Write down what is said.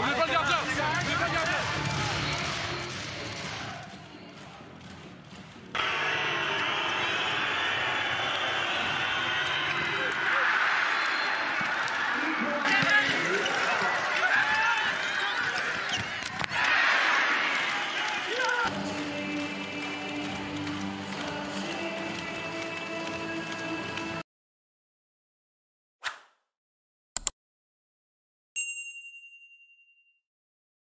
On n'est pas bien.